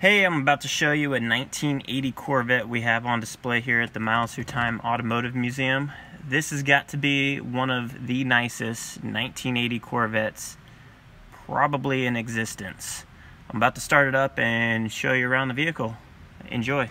Hey, I'm about to show you a 1980 Corvette we have on display here at the Miles Through Time Automotive Museum. This has got to be one of the nicest 1980 Corvettes probably in existence. I'm about to start it up and show you around the vehicle. Enjoy.